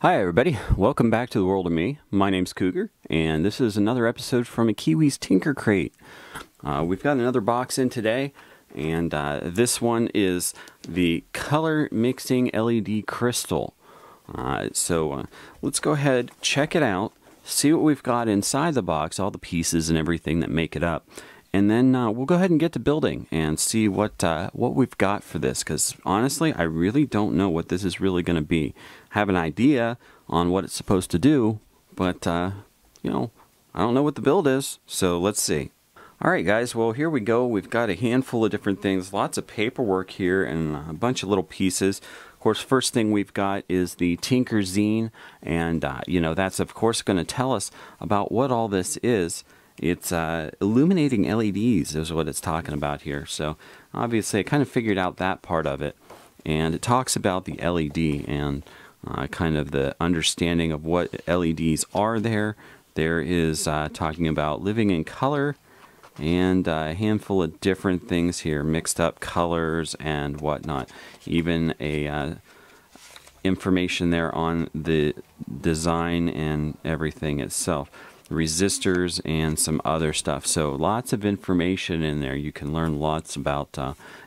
Hi everybody, welcome back to the World of Me. My name's Cougar, and this is another episode from a Kiwi's Tinker Crate. We've got another box in today, and this one is the color mixing LED crystal. So let's go ahead, check it out, see what we've got inside the box, all the pieces and everything that make it up. And then we'll go ahead and get to building and see what we've got for this, because honestly, I really don't know what this is really going to be. I have an idea on what it's supposed to do, but, you know, I don't know what the build is, so let's see. Alright guys, well here we go. We've got a handful of different things, lots of paperwork here and a bunch of little pieces. Of course, first thing we've got is the Tinker Zine, and, you know, that's of course going to tell us about what all this is. It's illuminating LEDs is what it's talking about here. So obviously I kind of figured out that part of it. And it talks about the LED and kind of the understanding of what LEDs are there. There is talking about living in color and a handful of different things here, mixed up colors and whatnot. Even a information there on the design and everything itself. Resistors and some other stuff. So lots of information in there. You can learn lots about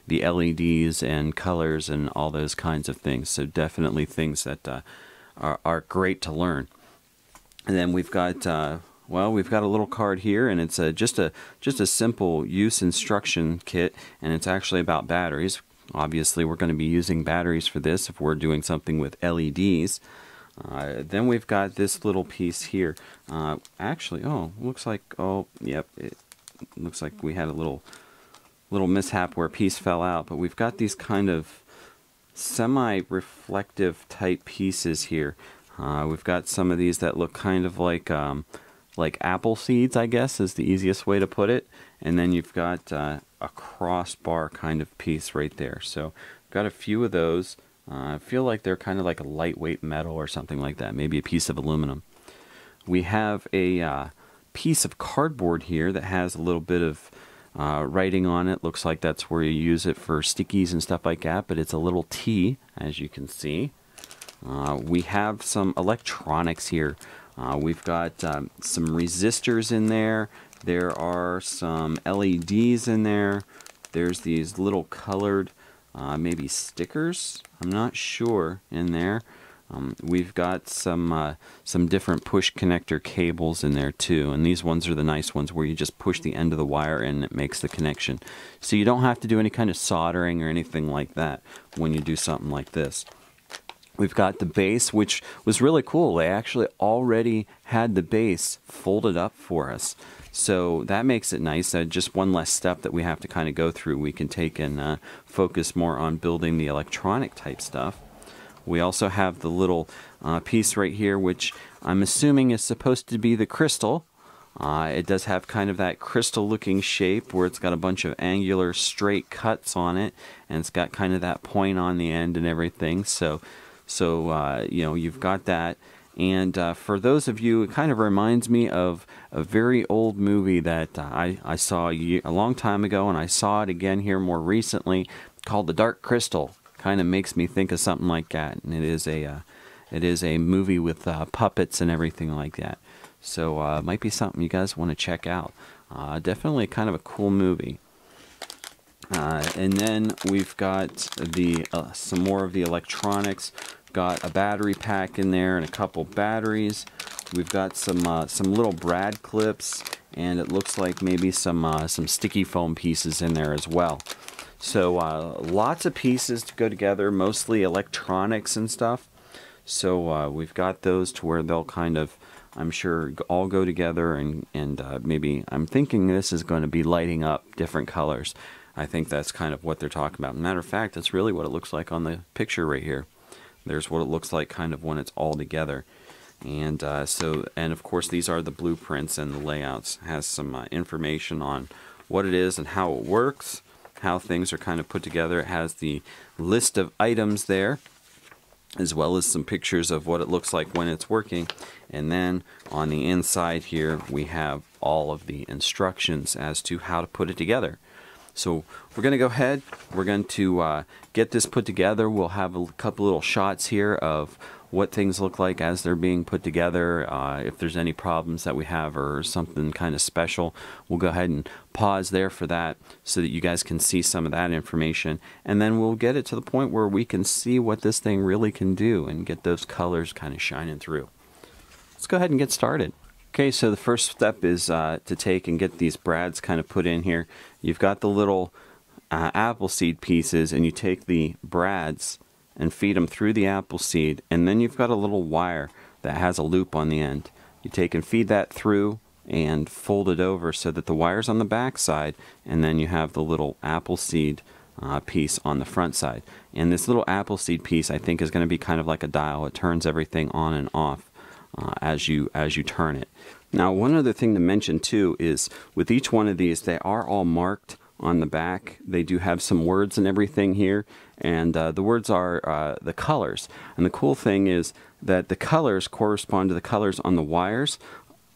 the LEDs and colors and all those kinds of things. So definitely things that are great to learn. And then we've got well, we've got a little card here, and it's just a simple use instruction kit, and it's actually about batteries. Obviously, we're going to be using batteries for this if we're doing something with LEDs. Then we've got this little piece here. Actually, oh, looks like, oh, yep, it looks like we had a little mishap where a piece fell out, but we've got these kind of semi-reflective type pieces here. We've got some of these that look kind of like apple seeds, I guess, is the easiest way to put it. And then you've got a crossbar kind of piece right there. So we've got a few of those. I feel like they're kind of like a lightweight metal or something like that, maybe a piece of aluminum. We have a piece of cardboard here that has a little bit of writing on it. Looks like that's where you use it for stickies and stuff like that, but it's a little T, as you can see. We have some electronics here. We've got some resistors in there. There are some LEDs in there. There's these little colored maybe stickers, I'm not sure, in there. We've got some different push connector cables in there too, and these ones are the nice ones where you just push the end of the wire and it makes the connection. So you don't have to do any kind of soldering or anything like that when you do something like this. We've got the base, which was really cool. They actually already had the base folded up for us. So that makes it nice. Just one less step that we have to kind of go through. We can take and focus more on building the electronic type stuff. We also have the little piece right here, which I'm assuming is supposed to be the crystal. It does have kind of that crystal looking shape where it's got a bunch of angular straight cuts on it, and it's got kind of that point on the end and everything. So you know, you've got that. And for those of you, it kind of reminds me of a very old movie that I saw a long time ago, and I saw it again here more recently, called The Dark Crystal. Kind of makes me think of something like that. And it is a movie with puppets and everything like that. So it might be something you guys want to check out. Definitely kind of a cool movie. And then we've got the some more of the electronics. Got a battery pack in there and a couple batteries. We've got some little brad clips, and it looks like maybe some sticky foam pieces in there as well. So lots of pieces to go together, mostly electronics and stuff. So we've got those to where they'll kind of, I'm sure, all go together, and maybe, I'm thinking this is going to be lighting up different colors. I think that's kind of what they're talking about. Matter of fact, that's really what it looks like on the picture right here. There's what it looks like kind of when it's all together. And and of course these are the blueprints and the layouts. It has some information on what it is and how it works, how things are kind of put together. It has the list of items there, as well as some pictures of what it looks like when it's working. And then on the inside here we have all of the instructions as to how to put it together. So we're going to go ahead, we're going to get this put together. We'll have a couple little shots here of what things look like as they're being put together, if there's any problems that we have or something kind of special. We'll go ahead and pause there for that so that you guys can see some of that information, and then we'll get it to the point where we can see what this thing really can do and get those colors kind of shining through. Let's go ahead and get started. Okay, so the first step is to take and get these brads kind of put in here. You've got the little appleseed pieces, and you take the brads and feed them through the appleseed, and then you've got a little wire that has a loop on the end. You take and feed that through and fold it over so that the wire's on the back side, and then you have the little appleseed piece on the front side. And this little appleseed piece, I think, is going to be kind of like a dial. It turns everything on and off as you turn it. Now, one other thing to mention too is with each one of these, they are all marked on the back. They do have some words and everything here, and the words are the colors. And the cool thing is that the colors correspond to the colors on the wires,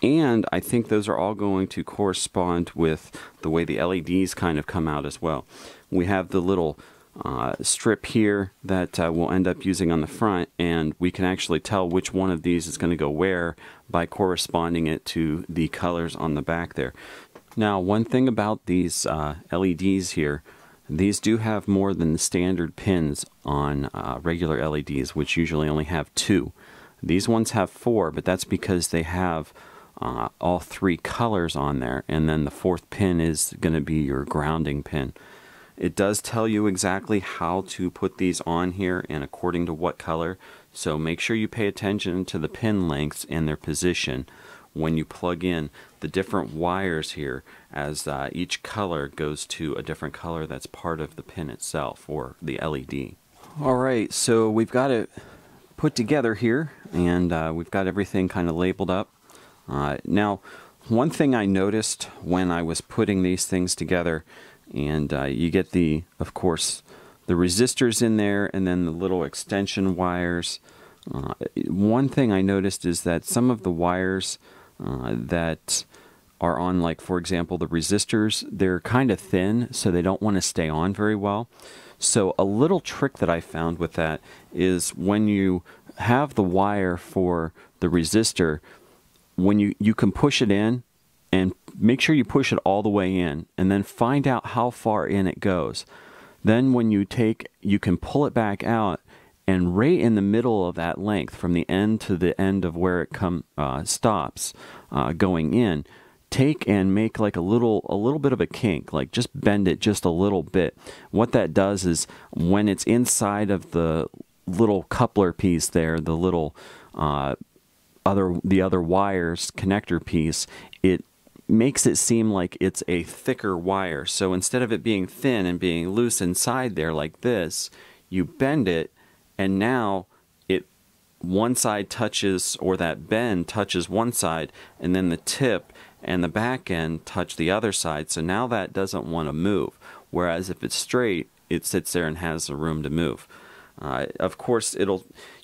and I think those are all going to correspond with the way the LEDs kind of come out as well. We have the little strip here that we'll end up using on the front, and we can actually tell which one of these is going to go where by corresponding it to the colors on the back there. Now, one thing about these LEDs here, these do have more than the standard pins on regular LEDs, which usually only have 2. These ones have 4, but that's because they have all 3 colors on there, and then the 4th pin is going to be your grounding pin. It does tell you exactly how to put these on here and according to what color, so make sure you pay attention to the pin lengths and their position when you plug in the different wires here, as each color goes to a different color that's part of the pin itself or the LED. Alright, so we've got it put together here, and we've got everything kind of labeled up. Now, one thing I noticed when I was putting these things together, and you get the, of course, the resistors in there and then the little extension wires. One thing I noticed is that some of the wires that are on, like, for example, the resistors, they're kind of thin, so they don't want to stay on very well. So a little trick that I found with that is when you have the wire for the resistor, when you can push it in, and make sure you push it all the way in, and then find out how far in it goes. Then when you take, you can pull it back out, and right in the middle of that length, from the end to the end of where it stops going in, take and make like a little bit of a kink, like just bend it just a little bit. What that does is when it's inside of the little coupler piece there, the little the other wires connector piece, it makes it seem like it's a thicker wire. So instead of it being thin and being loose inside there like this, you bend it. And now one side touches, or that bend touches one side, and then the tip and the back end touch the other side. So now that doesn't want to move. Whereas if it's straight, it sits there and has the room to move. Of course,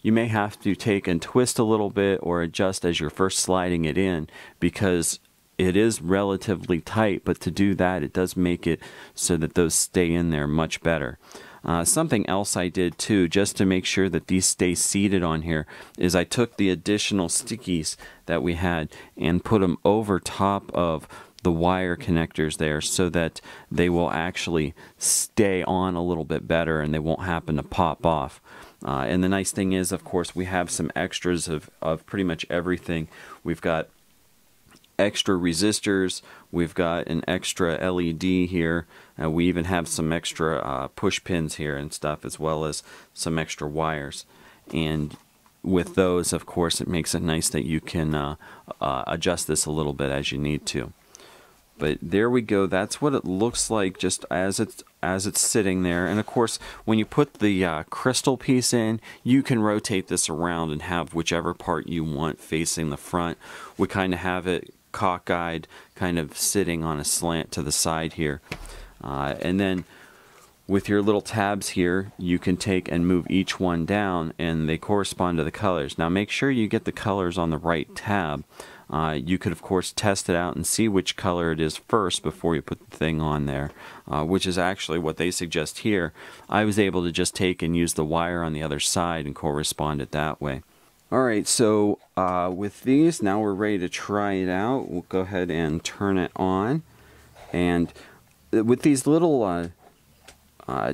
you may have to take and twist a little bit or adjust as you're first sliding it in, because it is relatively tight, but to do that, it does make it so that those stay in there much better. Something else I did too, just to make sure that these stay seated on here, is I took the additional stickies that we had and put them over top of the wire connectors there, so that they will actually stay on a little bit better and they won't happen to pop off. And the nice thing is, of course, we have some extras of pretty much everything. We've got extra resistors, we've got an extra LED here, and we even have some extra push pins here and stuff, as well as some extra wires. And with those, of course, it makes it nice that you can adjust this a little bit as you need to. But there we go. That's what it looks like just as it's sitting there. And of course, when you put the crystal piece in, you can rotate this around and have whichever part you want facing the front. We kind of have it cockeyed, kind of sitting on a slant to the side here. And then with your little tabs here, you can take and move each one down, and they correspond to the colors. Now make sure you get the colors on the right tab. You could, of course, test it out and see which color it is first before you put the thing on there, which is actually what they suggest here. I was able to just take and use the wire on the other side and correspond it that way. Alright, so with these, now we're ready to try it out. We'll go ahead and turn it on. And with these little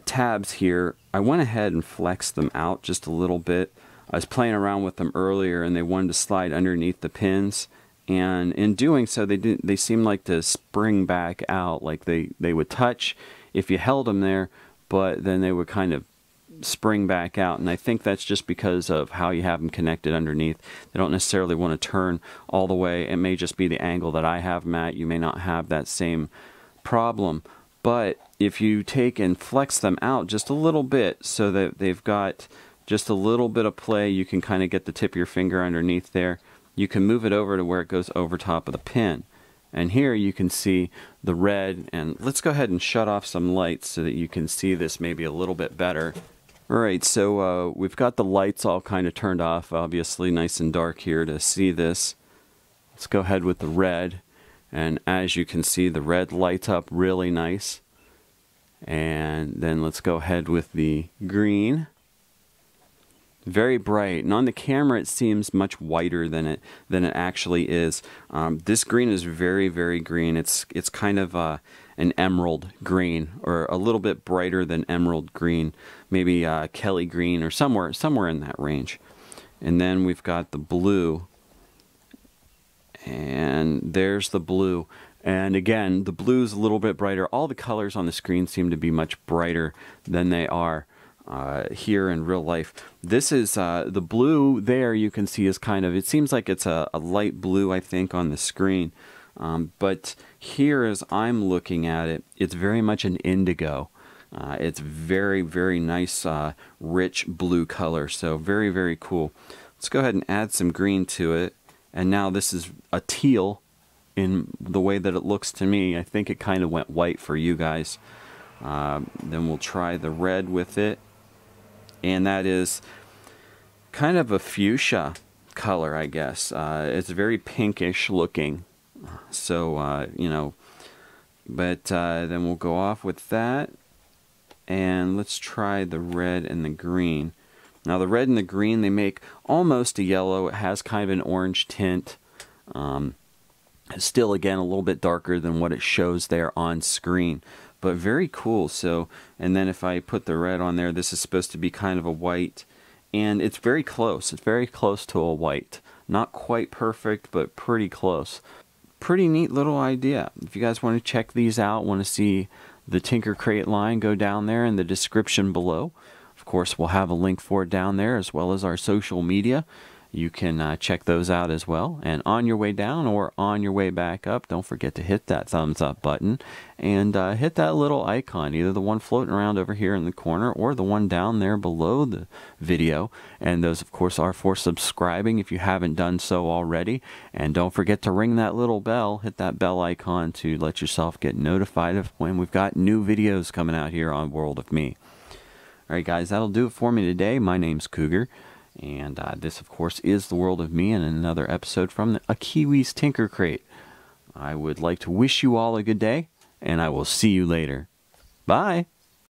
tabs here, I went ahead and flexed them out just a little bit. I was playing around with them earlier and they wanted to slide underneath the pins. And in doing so, they seemed like to spring back out, like they would touch if you held them there, but then they would kind of spring back out. And I think that's just because of how you have them connected underneath. They don't necessarily want to turn all the way. It may just be the angle that I have them at. You may not have that same problem, but if you take and flex them out just a little bit so that they've got just a little bit of play, you can kind of get the tip of your finger underneath there. You can move it over to where it goes over top of the pin. And here you can see the red, and let's go ahead and shut off some lights so that you can see this maybe a little bit better. Alright, so we've got the lights all kind of turned off, obviously nice and dark here to see this. Let's go ahead with the red, and as you can see the red lights up really nice. And then let's go ahead with the green. Very bright, and on the camera it seems much whiter than it actually is. This green is very, very green. It's kind of an emerald green, or a little bit brighter than emerald green, maybe Kelly green, or somewhere in that range. And then we've got the blue, and there's the blue. And again, the blue's a little bit brighter. All the colors on the screen seem to be much brighter than they are here in real life. This is the blue there you can see is kind of, it seems like it's a light blue, I think, on the screen. But here as I'm looking at it, it's very much an indigo. It's very, very nice, rich blue color. So very, very cool. Let's go ahead and add some green to it. And now this is a teal in the way that it looks to me. I think it kind of went white for you guys. Then we'll try the red with it. And that is kind of a fuchsia color, I guess. It's very pinkish looking. So, you know, but then we'll go off with that. And let's try the red and the green. Now the red and the green, they make almost a yellow. It has kind of an orange tint. Still, again, a little bit darker than what it shows there on screen. But very cool. So, and then if I put the red on there, this is supposed to be kind of a white, and it's very close. It's very close to a white. Not quite perfect, but pretty close. Pretty neat little idea. If you guys want to check these out, want to see the Tinker Crate line, go down there in the description below. Of course, we'll have a link for it down there, as well as our social media. You can check those out as well. And on your way down or on your way back up, don't forget to hit that thumbs up button and hit that little icon, either the one floating around over here in the corner or the one down there below the video. And those, of course, are for subscribing if you haven't done so already. And don't forget to ring that little bell, hit that bell icon to let yourself get notified of when we've got new videos coming out here on World of Me. All right, guys, that'll do it for me today. My name's Cougar. And this, of course, is the World of Me and another episode from a Kiwi's Tinker Crate. I would like to wish you all a good day, and I will see you later. Bye!